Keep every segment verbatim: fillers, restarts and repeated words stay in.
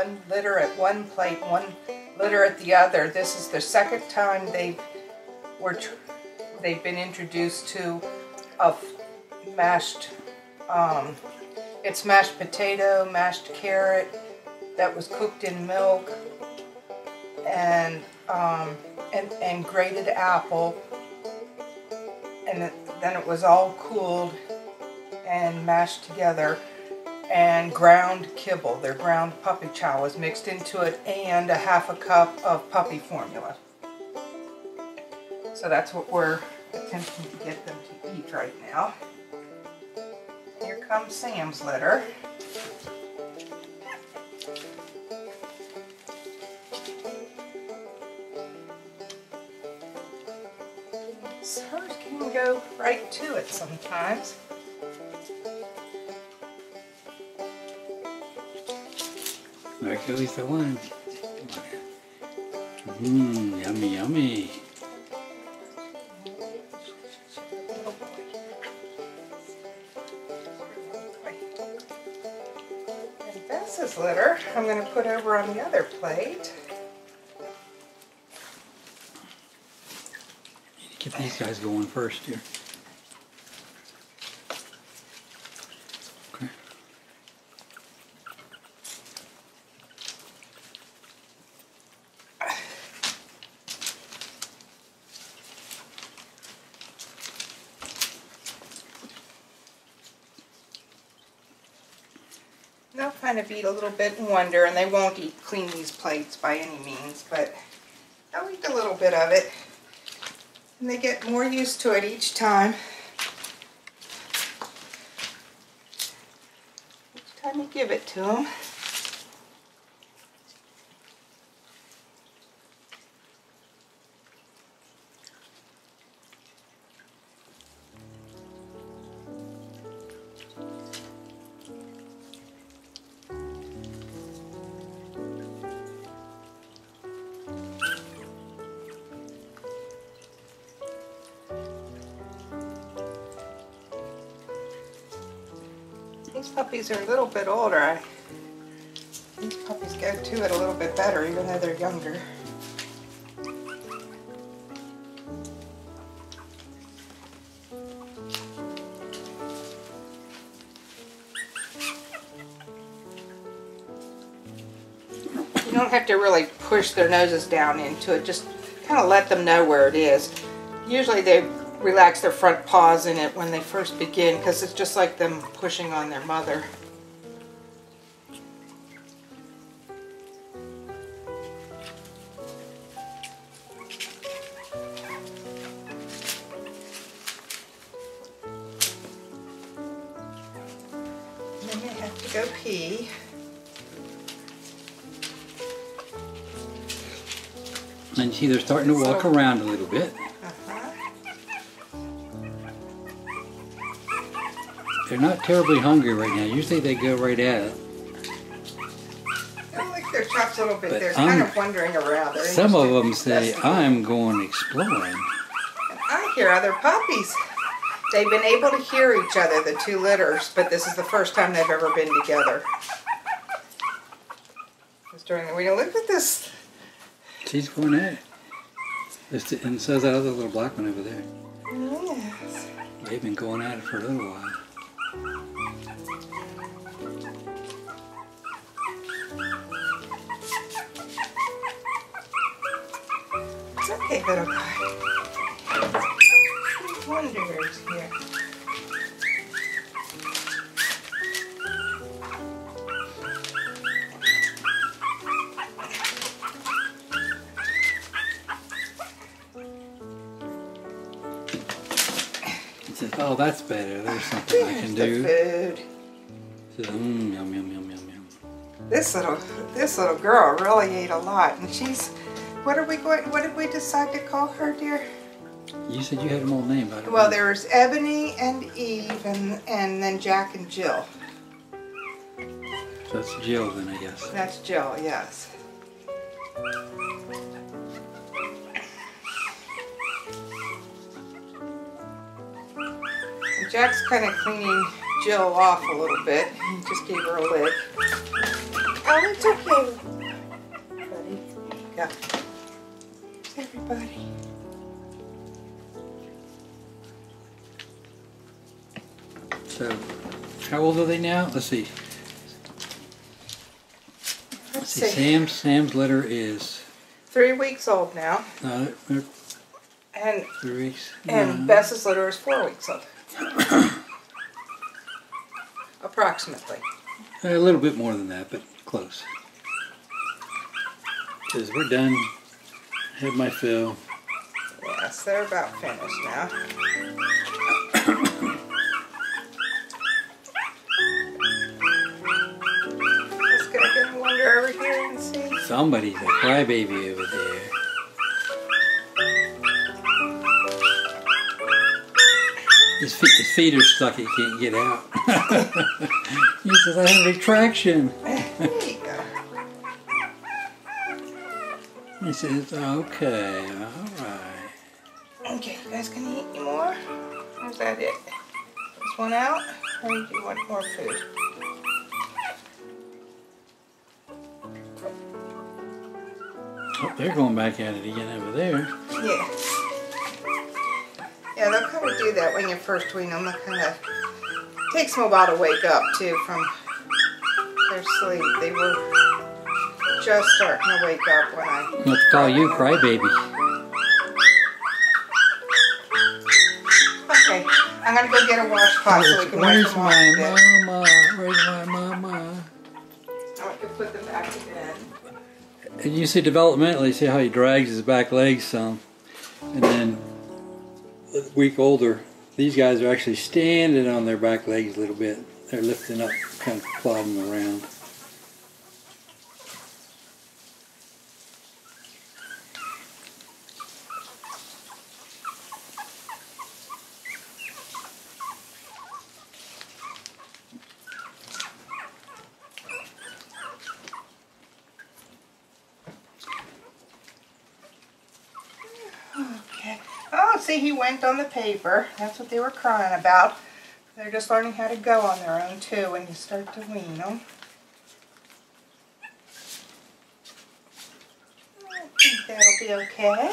one litter at one plate, one litter at the other. This is the second time they were tr they've been introduced to of mashed. Um, it's mashed potato, mashed carrot that was cooked in milk, and um, and, and grated apple, and it, then it was all cooled and mashed together, and ground kibble, their ground puppy chow was mixed into it, and a half a cup of puppy formula. So that's what we're attempting to get them to eat right now. Here comes Sam's litter. Hers can go right to it sometimes. There goes the one. Mmm, yummy, yummy. Oh boy. And Bess's litter, I'm going to put over on the other plate. Get these guys going first here. Okay. They'll kind of eat a little bit and wonder, and they won't eat clean these plates by any means, but they'll eat a little bit of it. And they get more used to it each time. Each time you give it to them. These puppies are a little bit older. I, these puppies go to it a little bit better, even though they're younger. You don't have to really push their noses down into it. Just kind of let them know where it is. Usually they relax their front paws in it when they first begin, because it's just like them pushing on their mother. And then they have to go pee. And see, they're starting to walk so, around a little bit. They're not terribly hungry right now. Usually they go right at it. I like their chops a little bit. But they're I'm, kind of wandering around. They're some of them say, I'm going exploring. And I hear other puppies. They've been able to hear each other, the two litters, but this is the first time they've ever been together. Just during the week. Look at this. She's going at it. And so is that other little black one over there. Yes. They've been going at it for a little while. It's okay, little guy. He wanders here. Says, oh, that's better. There's something There's I can the do. Food. Says, mm, yum, yum, yum, yum, yum. This little, this little girl really ate a lot, and she's. What are we going? What did we decide to call her, dear? You said you had them all named. Well, know. There was Ebony and Eve, and and then Jack and Jill. So that's Jill, then I guess. That's Jill, yes. Jack's kind of cleaning Jill off a little bit. He just gave her a lick. I'm talking. Everybody. Go. Everybody. So, how old are they now? Let's see. Let's see. Sam, Sam's litter is three weeks old now. Uh, and three weeks. And no. Bess's litter is four weeks old. Approximately. A little bit more than that, but close. Because we're done. I had my fill. Yes, they're about finished now. Let's go get a wander over here and see. Somebody's a crybaby over there. His feet, his feet are stuck, he can't get out. He says, I have retraction. There you go. He says, okay, alright. Okay, you guys gonna eat any more? Or is that it? This one out? Or do you want more food? Oh, they're going back at it again over there. Yeah. Yeah, they'll kind of do that when you first wean them. They'll kind of, it takes them a while to wake up too from their sleep. They were just starting to wake up when I. Let's call you crybaby. Okay, I'm gonna go get a washcloth so we can wash them off. Where's my mama? Where's my mama? I want to put them back to bed. And you see developmentally, see how he drags his back legs some, and then. A week older, these guys are actually standing on their back legs a little bit. They're lifting up, kind of plodding around. He went on the paper. That's what they were crying about. They're just learning how to go on their own too when you start to wean them. I think that'll be okay.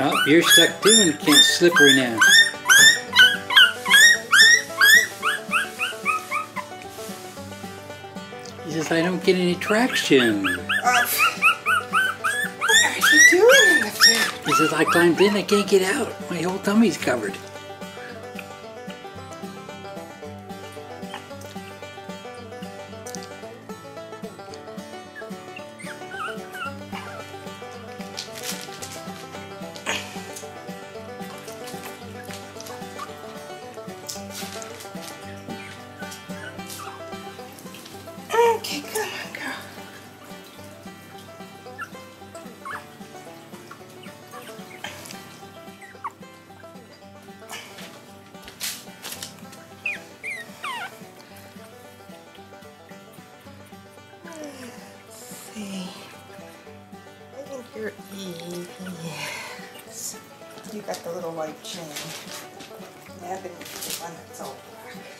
Oh, you're stuck too and can't slippery now. He says, I don't get any traction. Uh, what are you doing in the food? He says, I climbed in, I can't get out. My whole tummy's covered. Okay, come on, girl. Let's see. I think you're easy. Yes. You got the little white chain. Yeah, I think it's the one that's all black.